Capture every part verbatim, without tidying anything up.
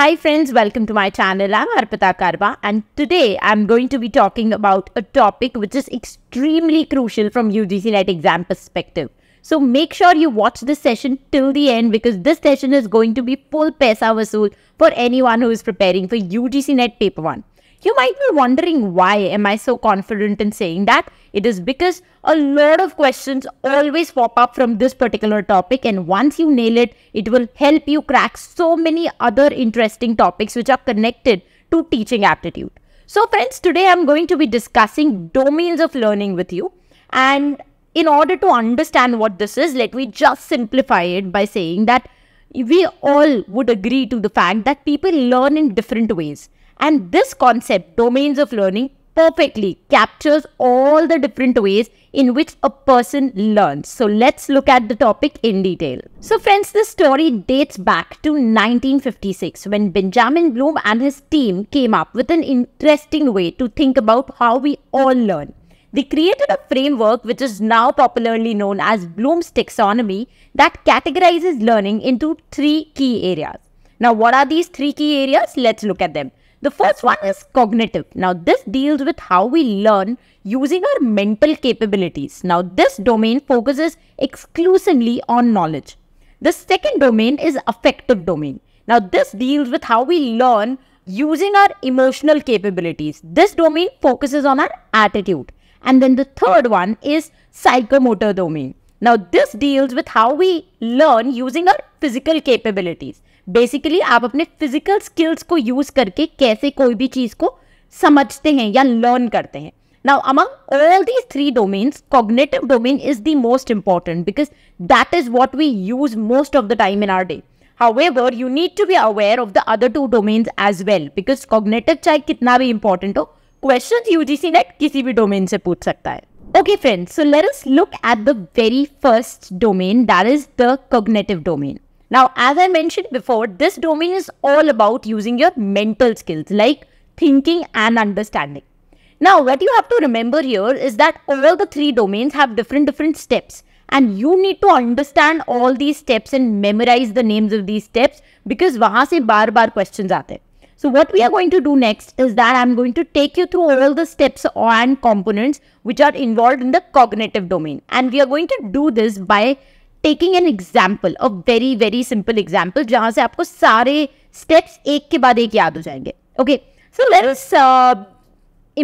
Hi friends, welcome to my channel. I'm Arpita Karwa and today I'm going to be talking about a topic which is extremely crucial from U G C net exam perspective. So make sure you watch this session till the end because this session is going to be full paisa vasool for anyone who is preparing for U G C net paper one. You might be wondering why am I so confident in saying that? It is because a lot of questions always pop up from this particular topic, and once you nail it, it will help you crack so many other interesting topics which are connected to teaching aptitude. So friends, today I'm going to be discussing domains of learning with you, and in order to understand what this is, let me just simplify it by saying that we all would agree to the fact that people learn in different ways. And this concept, domains of learning, perfectly captures all the different ways in which a person learns. So let's look at the topic in detail. So friends, this story dates back to nineteen fifty-six when Benjamin Bloom and his team came up with an interesting way to think about how we all learn. They created a framework which is now popularly known as Bloom's taxonomy that categorizes learning into three key areas. Now what are these three key areas? Let's look at them. The first one is cognitive. Now this deals with how we learn using our mental capabilities. Now this domain focuses exclusively on knowledge. The second domain is affective domain. Now this deals with how we learn using our emotional capabilities. This domain focuses on our attitude. And then the third one is psychomotor domain. Now this deals with how we learn using our physical capabilities. Basically आप अपने physical skills को use करके कैसे कोई भी चीज को समझते हैं या लर्न करते हैं. Now among all these three domains, cognitive domain is the most important because that is what we use most of the time in our day. However you need to be aware of the other two domains as well because cognitive चाहे कितना भी important हो, question UGC net किसी भी domain से पूछ सकता है. Okay friends, so let us look at the very first domain, that is the cognitive domain. Now, as I mentioned before, this domain is all about using your mental skills like thinking and understanding. Now, what you have to remember here is that all the three domains have different different steps, and you need to understand all these steps and memorize the names of these steps because wahan se baar baar questions aate hain. So what we are going to do next is that I'm going to take you through all the steps and components which are involved in the cognitive domain, and we are going to do this by taking an example, a very very simple example जहाँ से आपको सारे steps एक के बाद एक याद हो जाएंगे. Okay, so let's uh,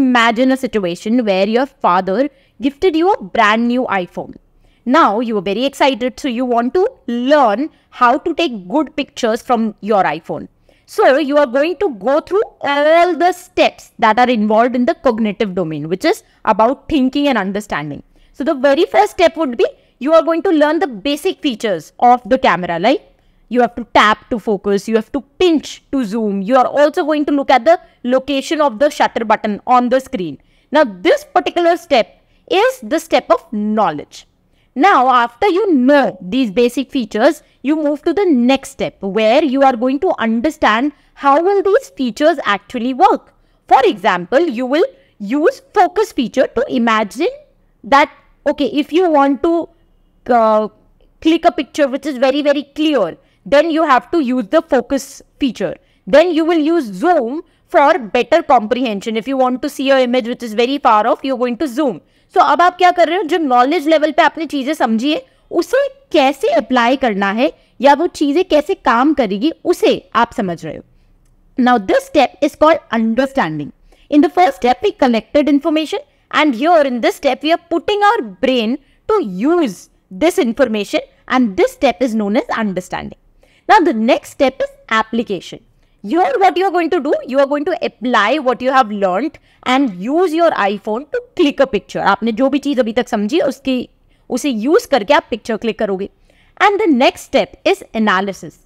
imagine a situation where your father gifted you a brand new iPhone. Now you are very excited, so you want to learn how to take good pictures from your iPhone. So you are going to go through all the steps that are involved in the cognitive domain, which is about thinking and understanding. So the very first step would be you are going to learn the basic features of the camera, like you have to tap to focus, you have to pinch to zoom. You are also going to look at the location of the shutter button on the screen. Now this particular step is the step of knowledge. Now after you know these basic features, you move to the next step where you are going to understand how will these features actually work. For example, you will use focus feature to imagine that, okay, if you want to Uh, click a picture which is very very clear, then you have to use the focus feature. Then you will use zoom for better comprehension. If you want to see an image which is very far off, you are going to zoom. So अब आप क्या कर रहे हो, जो knowledge level पे आपने चीजें समझी है उसे कैसे apply करना है या वो चीजें कैसे काम करेगी उसे आप समझ रहे हो. Now this step is called understanding. In the first step we collected information, and here in this step we are putting our brain to use this information, and this step is known as understanding. Now the next step is application. Here what you are going to do, you are going to apply what you have learnt and use your iPhone to click a picture. आपने जो भी चीज अभी तक समझी उसकी उसे use करके आप picture click करोगे. And the next step is analysis.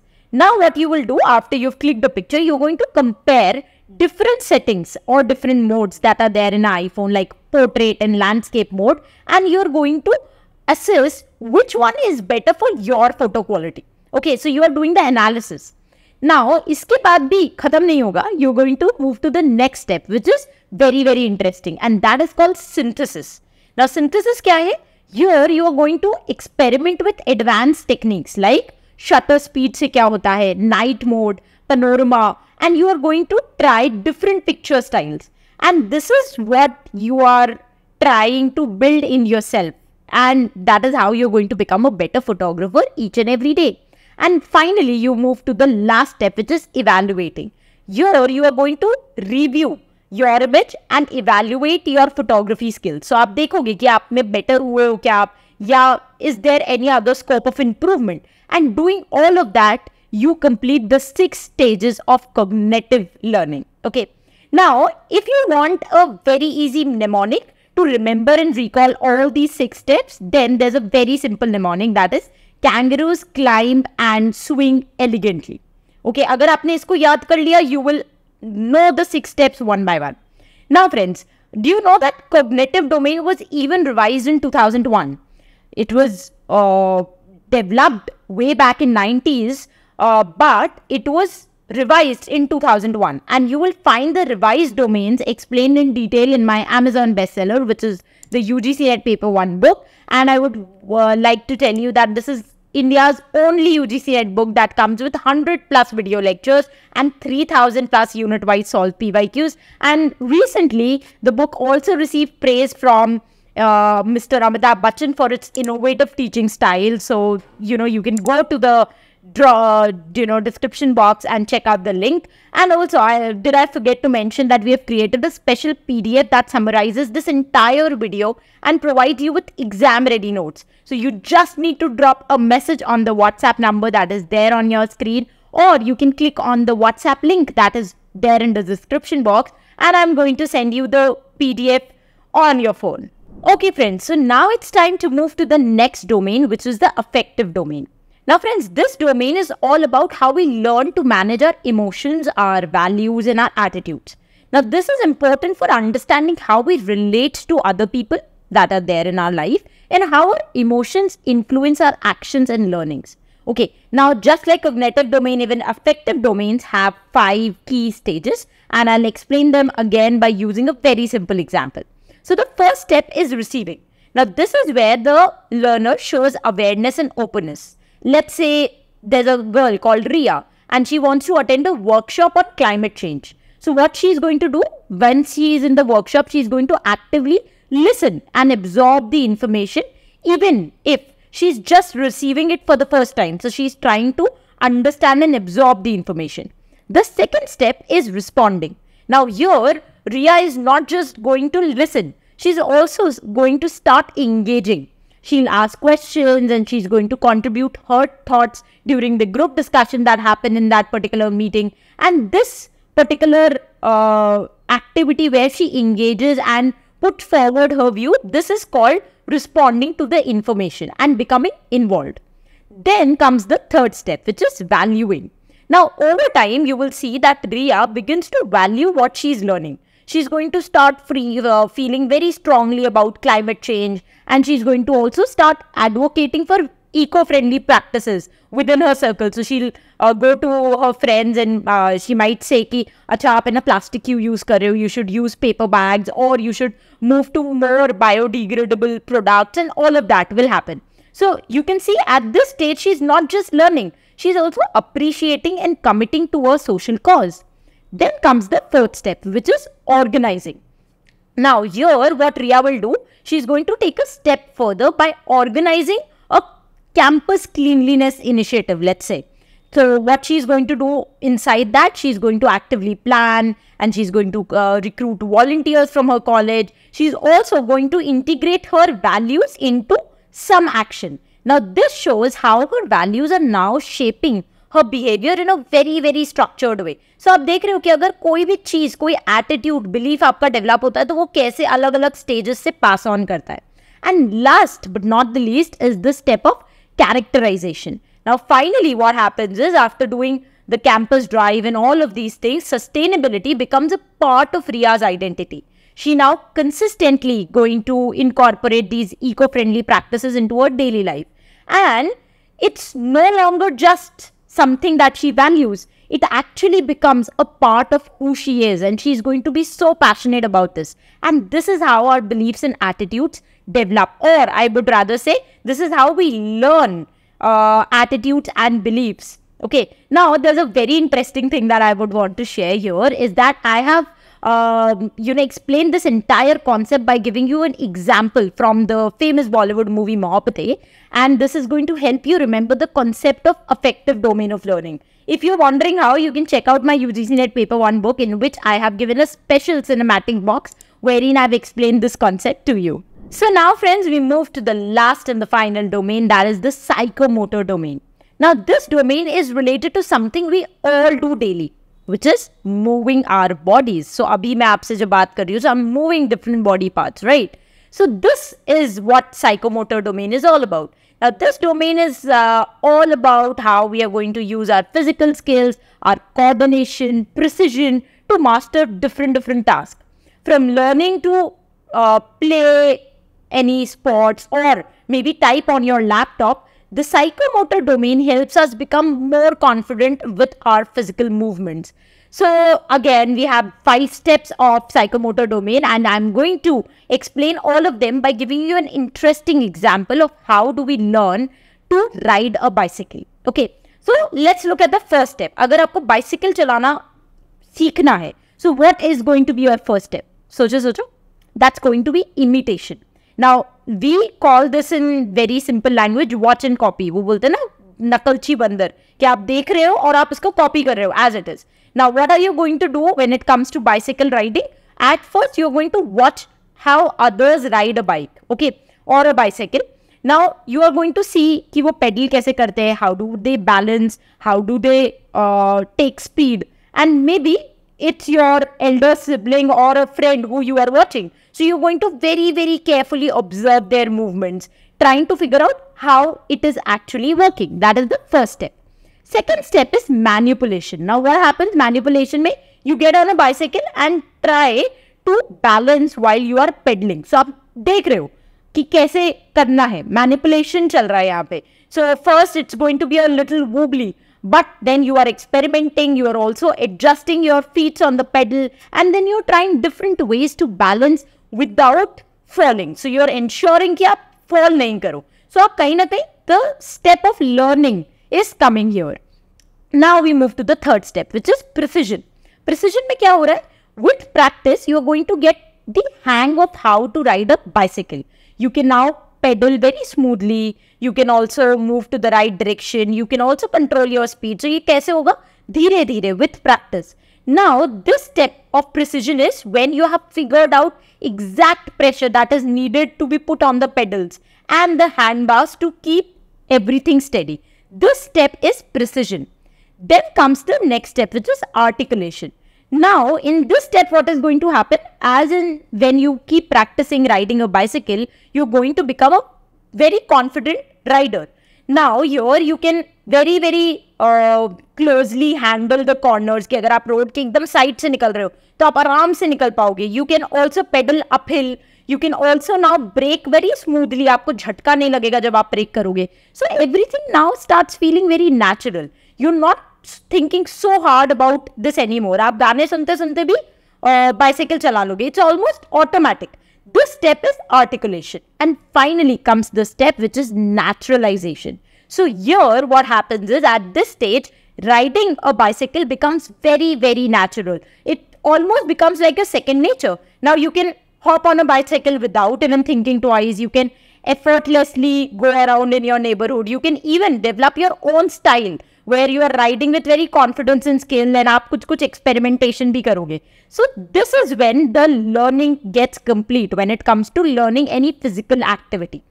Now what you will do after you've clicked the picture, you're going to compare different settings or different modes that are there in an iPhone like portrait and landscape mode, and you're going to assess which one is better for your photo quality. Okay, so you are doing the analysis. Now, इसके बाद भी खत्म नहीं होगा. You are going to move to the next step, which is very very interesting, and that is called synthesis. Now, synthesis क्या है? Here you are going to experiment with advanced techniques like shutter speed से क्या होता है, night mode, panorama, and you are going to try different picture styles. And this is what you are trying to build in yourself. And that is how you're going to become a better photographer each and every day. And finally, you move to the last step, which is evaluating. Here, you are going to review your image and evaluate your photography skills. So, आप देखोगे कि आप में better हुए हो क्या आप, या is there any other scope of improvement? And doing all of that, you complete the six stages of cognitive learning. Okay. Now, if you want a very easy mnemonic to remember and recall all these six steps, then there's a very simple mnemonic, that is kangaroos climb and swing elegantly. Okay, agar aapne isko yaad kar liya, you will know the six steps one by one. Now friends, do you know that cognitive domain was even revised in two thousand one? It was uh, developed way back in nineties, uh, but it was revised in two thousand one, and you will find the revised domains explained in detail in my Amazon bestseller, which is the U G C N E T paper one book. And I would uh, like to tell you that this is India's only U G C N E T book that comes with one hundred plus video lectures and three thousand plus unit wise solved P Y Qs. And recently the book also received praise from uh, Mister Amitabh Bachchan for its innovative teaching style. So you know, you can go to the draw you know description box and check out the link. And also, I did I forget to mention that we have created a special P D F that summarizes this entire video and provides you with exam ready notes. So you just need to drop a message on the WhatsApp number that is there on your screen, or you can click on the WhatsApp link that is there in the description box, and I'm going to send you the P D F on your phone. Okay friends, so now it's time to move to the next domain, which is the affective domain. Now friends, this domain is all about how we learn to manage our emotions, our values and our attitudes. Now this is important for understanding how we relate to other people that are there in our life and how our emotions influence our actions and learnings. Okay, now just like cognitive domain, even affective domains have five key stages, and I'll explain them again by using a very simple example. So the first step is receiving. Now this is where the learner shows awareness and openness. Let's say there's a girl called Ria and she wants to attend a workshop on climate change. So what she's going to do when she is in the workshop, she's going to actively listen and absorb the information, even if she's just receiving it for the first time. So she's trying to understand and absorb the information. The second step is responding. Now here, Ria is not just going to listen, she's also going to start engaging. She'll ask questions and she's going to contribute her thoughts during the group discussion that happened in that particular meeting. And this particular uh, activity where she engages and puts forward her view, this is called responding to the information and becoming involved. Then comes the third step, which is valuing. Now, over time, you will see that Ria begins to value what she's learning. She's going to start free, uh, feeling very strongly about climate change, and she's going to also start advocating for eco-friendly practices within her circle. So she'll uh, go to her friends and uh, she might say ki acha aap na plastic you use kar rahe ho, you should use paper bags, or you should move to more biodegradable products, and all of that will happen. So you can see at this stage she's not just learning, she's also appreciating and committing to her social cause. Then comes the third step, which is organizing. Now here what Ria will do, she's going to take a step further by organizing a campus cleanliness initiative, let's say. So what she's going to do inside that, she's going to actively plan, and she's going to uh, recruit volunteers from her college. She's also going to integrate her values into some action. Now this shows how her values are now shaping her behavior in a very very structured way. So आप देख रहे हो कि अगर कोई भी चीज़, कोई attitude, belief आपका develop होता है तो वो कैसे अलग अलग stages से pass on करता है. And last but not the least is the step of characterization. Now finally what happens is, after doing the campus drive and all of these things, sustainability becomes a part of Ria's identity. She now consistently going to incorporate these eco-friendly practices into her daily life. And it's no longer just something that she values, it actually becomes a part of who she is, and she's going to be so passionate about this. And this is how our beliefs and attitudes develop, or I would rather say this is how we learn uh, attitudes and beliefs Okay, now there's a very interesting thing that I would want to share here is that I have uh, you know explained this entire concept by giving you an example from the famous Bollywood movie Maapde, and this is going to help you remember the concept of affective domain of learning. If you're wondering how, you can check out my U G C net Paper one book, in which I have given a special cinematic box wherein I've explained this concept to you. So now friends, we move to the last and the final domain, that is the psychomotor domain. Now this domain is related to something we all do daily, which is moving our bodies. So abhi main aapse jo baat kar rahi hu, so I'm moving different body parts, right? So this is what psychomotor domain is all about. Now this domain is uh, all about how we are going to use our physical skills, our coordination, precision to master different different tasks. From learning to uh, play any sports or maybe type on your laptop, the psychomotor domain helps us become more confident with our physical movements. So again, we have five steps of psychomotor domain, and I'm going to explain all of them by giving you an interesting example of how do we learn to ride a bicycle. Okay, so let's look at the first step. Agar aapko bicycle chalana seekhna hai, so what is going to be your first step? Socho socho, that's going to be imitation. Now we call this in very simple language watch and copy. वो बोलते हैं ना नकलची बंदर, कि आप देख रहे हो और आप इसको copy कर रहे हो as it is. Now what are you going to do when it comes to bicycle riding? At first you are going to watch how others ride a bike, okay, or a bicycle. Now you are going to see कि वो pedal कैसे करते हैं, how do they balance, how do they uh, take speed, and maybe it's your elder sibling or a friend who you are watching. So you're going to very, very carefully observe their movements, trying to figure out how it is actually working. That is the first step. Second step is manipulation. Now what happens? Manipulation mein, you get on a bicycle and try to balance while you are pedaling. So aap dekh rahe ho ki kaise karna hai. Manipulation chal raha hai yahan pe. So first it's going to be a little wobbly, but then you are experimenting, you are also adjusting your feet on the pedal, and then you're trying different ways to balance without falling. So you're ensuring ki aap fall nahin karo. So aap kahin na kahin, the step of learning is coming here. Now we move to the third step, which is precision. Precision mein kya ho raha hai? With practice, you're going to get the hang of how to ride a bicycle. You can now pedal very smoothly, you can also move to the right direction, you can also control your speed. So, ye kaise hoga? Dheere dheere with practice. Now, this step of precision is when you have figured out exact pressure that is needed to be put on the pedals and the handbars to keep everything steady. This step is precision. Then comes the next step, which is articulation. Now, in this step, what is going to happen? As in, when you keep practicing riding a bicycle, you're going to become a very confident rider. Now, here you can very, very uh, closely handle the corners. Ki agar aap road ke ekdam side se nikal rahe ho, to aap aram se nikal paoge. You can also pedal uphill. You can also now brake very smoothly. Aapko jhatka nahi lagega jab aap brake karoge. So, everything now starts feeling very natural. You're not thinking so hard about this anymore. आप गाने सुनते सुनते भी bicycle चला लोगे. It's almost automatic. This step is articulation. And finally comes the step which is naturalization. So here what happens is, at this stage, riding a bicycle becomes very, very natural. It almost becomes like a second nature. Now you can hop on a bicycle without even thinking twice. You can effortlessly go around in your neighborhood. You can even develop your own style, where you are riding with very confidence and skill, and aap kuch kuch experimentation bhi karoge. So this is when the learning gets complete, when it comes to learning any physical activity.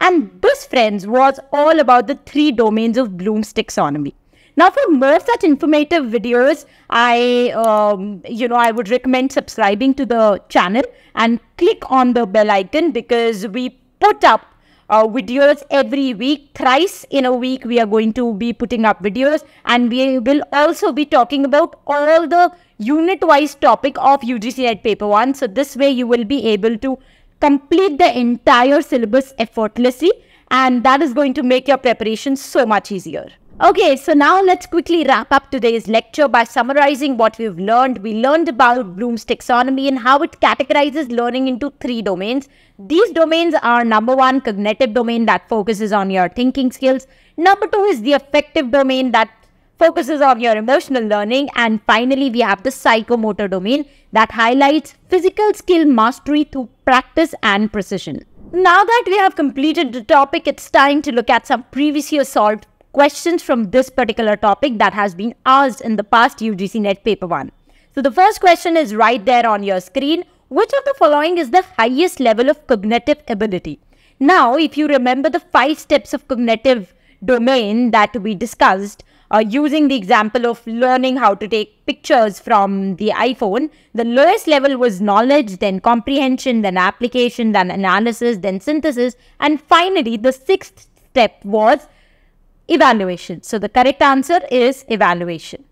And this, friends, was all about the three domains of Bloom's taxonomy. Now for more such informative videos, I um, you know I would recommend subscribing to the channel and click on the bell icon, because we put up Uh, videos every week. Thrice in a week we are going to be putting up videos, and we will also be talking about all the unit wise topic of U G C net paper one. So this way you will be able to complete the entire syllabus effortlessly, and that is going to make your preparation so much easier. Okay, so now let's quickly wrap up today's lecture by summarizing what we've learned. We learned about Bloom's taxonomy and how it categorizes learning into three domains. These domains are: number one, cognitive domain, that focuses on your thinking skills. Number two is the affective domain, that focuses on your emotional learning, and finally we have the psychomotor domain that highlights physical skill mastery through practice and precision. Now that we have completed the topic, it's time to look at some previous year solved questions from this particular topic that has been asked in the past U G C NET paper one. So the first question is right there on your screen. Which of the following is the highest level of cognitive ability? Now, if you remember the five steps of cognitive domain that we discussed, uh, using the example of learning how to take pictures from the iPhone, the lowest level was knowledge, then comprehension, then application, then analysis, then synthesis, and finally the sixth step was evaluation. So the correct answer is evaluation.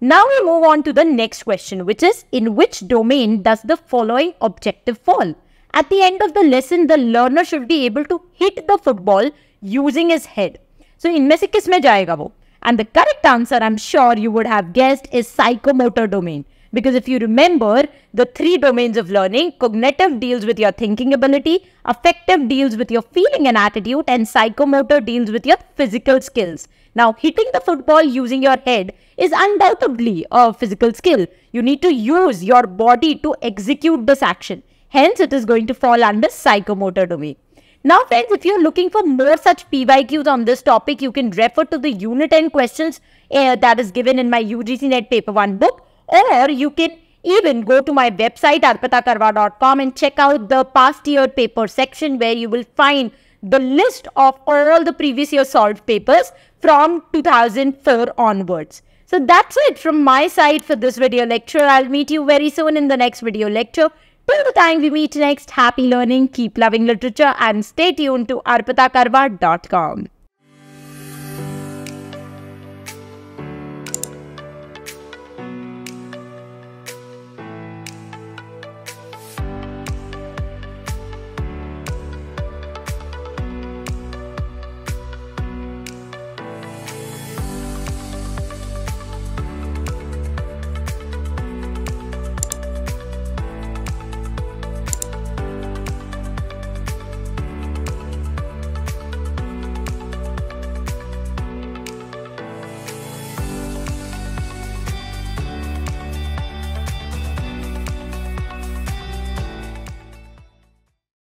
Now we move on to the next question, which is in which domain does the following objective fall? At the end of the lesson, the learner should be able to hit the football using his head. So इनमें से किस में जाएगा वो? And the correct answer, I'm sure you would have guessed, is psychomotor domain. Because if you remember the three domains of learning, cognitive deals with your thinking ability, affective deals with your feeling and attitude, and psychomotor deals with your physical skills. Now, hitting the football using your head is undoubtedly a physical skill. You need to use your body to execute this action. Hence, it is going to fall under psychomotor domain. Now friends, if you are looking for more such P Y Qs on this topic, you can refer to the Unit ten questions uh, that is given in my U G C NET Paper one book. Or you can even go to my website arpita karwa dot com and check out the past year paper section, where you will find the list of all the previous year solved papers from two thousand four onwards. So that's it from my side for this video lecture. I'll meet you very soon in the next video lecture. Till the time we meet next, happy learning, keep loving literature, and stay tuned to arpita karwa dot com.